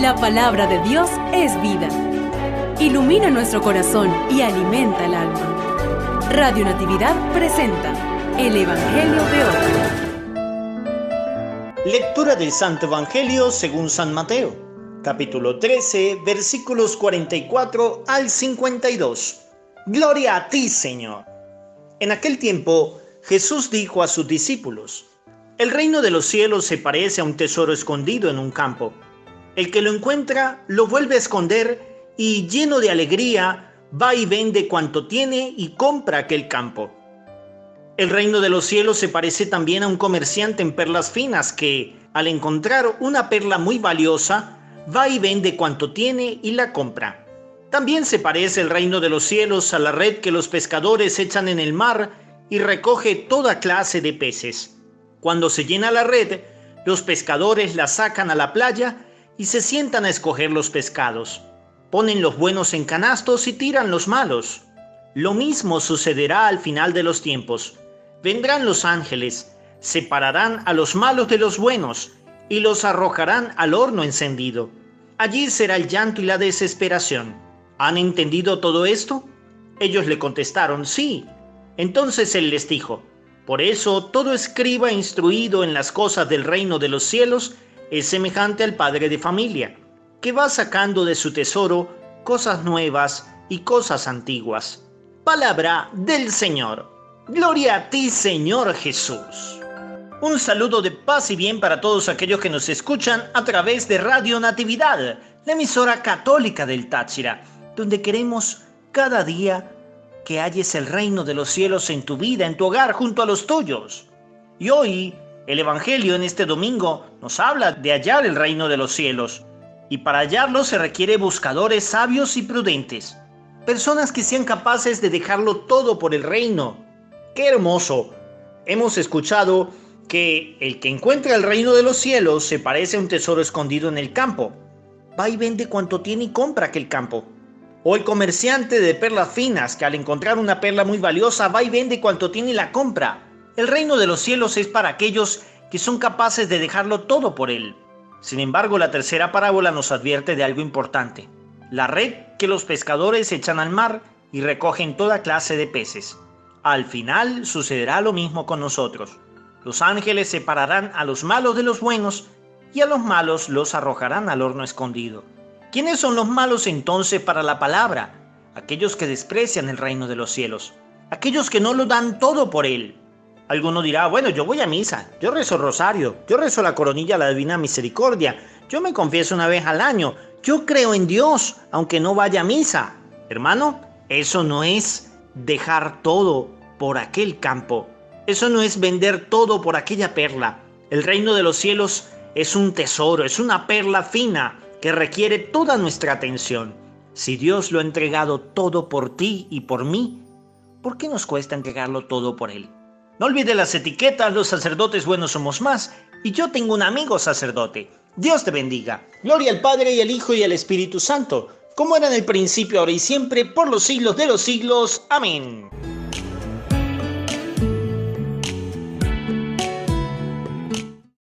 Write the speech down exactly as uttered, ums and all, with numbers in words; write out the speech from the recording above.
La palabra de Dios es vida. Ilumina nuestro corazón y alimenta el alma. Radio Natividad presenta el Evangelio de hoy. Lectura del Santo Evangelio según San Mateo, capítulo trece, versículos cuarenta y cuatro al cincuenta y dos. Gloria a ti, Señor. En aquel tiempo, Jesús dijo a sus discípulos: el reino de los cielos se parece a un tesoro escondido en un campo. El que lo encuentra lo vuelve a esconder y, lleno de alegría, va y vende cuanto tiene y compra aquel campo. El reino de los cielos se parece también a un comerciante en perlas finas que, al encontrar una perla muy valiosa, va y vende cuanto tiene y la compra. También se parece el reino de los cielos a la red que los pescadores echan en el mar y recoge toda clase de peces. Cuando se llena la red, los pescadores la sacan a la playa y se sientan a escoger los pescados. Ponen los buenos en canastos y tiran los malos. Lo mismo sucederá al final de los tiempos. Vendrán los ángeles, separarán a los malos de los buenos y los arrojarán al horno encendido. Allí será el llanto y la desesperación. ¿Han entendido todo esto? Ellos le contestaron: sí. Entonces él les dijo: por eso todo escriba instruido en las cosas del reino de los cielos es semejante al padre de familia, que va sacando de su tesoro cosas nuevas y cosas antiguas. Palabra del Señor. Gloria a ti, Señor Jesús. Un saludo de paz y bien para todos aquellos que nos escuchan a través de Radio Natividad, la emisora católica del Táchira, donde queremos cada día que halles el reino de los cielos en tu vida, en tu hogar, junto a los tuyos. Y hoy, el Evangelio en este domingo nos habla de hallar el reino de los cielos. Y para hallarlo se requiere buscadores sabios y prudentes. Personas que sean capaces de dejarlo todo por el reino. ¡Qué hermoso! Hemos escuchado que el que encuentra el reino de los cielos se parece a un tesoro escondido en el campo. Va y vende cuanto tiene y compra aquel campo. O el comerciante de perlas finas que al encontrar una perla muy valiosa va y vende cuanto tiene y la compra. El reino de los cielos es para aquellos que son capaces de dejarlo todo por él. Sin embargo, la tercera parábola nos advierte de algo importante: la red que los pescadores echan al mar y recogen toda clase de peces. Al final sucederá lo mismo con nosotros. Los ángeles separarán a los malos de los buenos y a los malos los arrojarán al horno escondido. ¿Quiénes son los malos entonces para la palabra? Aquellos que desprecian el reino de los cielos, aquellos que no lo dan todo por él. Alguno dirá: bueno, yo voy a misa, yo rezo rosario, yo rezo la coronilla a la Divina Misericordia, yo me confieso una vez al año, yo creo en Dios, aunque no vaya a misa. Hermano, eso no es dejar todo por aquel campo, eso no es vender todo por aquella perla. El reino de los cielos es un tesoro, es una perla fina que requiere toda nuestra atención. Si Dios lo ha entregado todo por ti y por mí, ¿por qué nos cuesta entregarlo todo por él? No olvides las etiquetas. Los sacerdotes buenos somos más, y yo tengo un amigo sacerdote. Dios te bendiga. Gloria al Padre, y al Hijo, y al Espíritu Santo, como era en el principio, ahora y siempre, por los siglos de los siglos. Amén.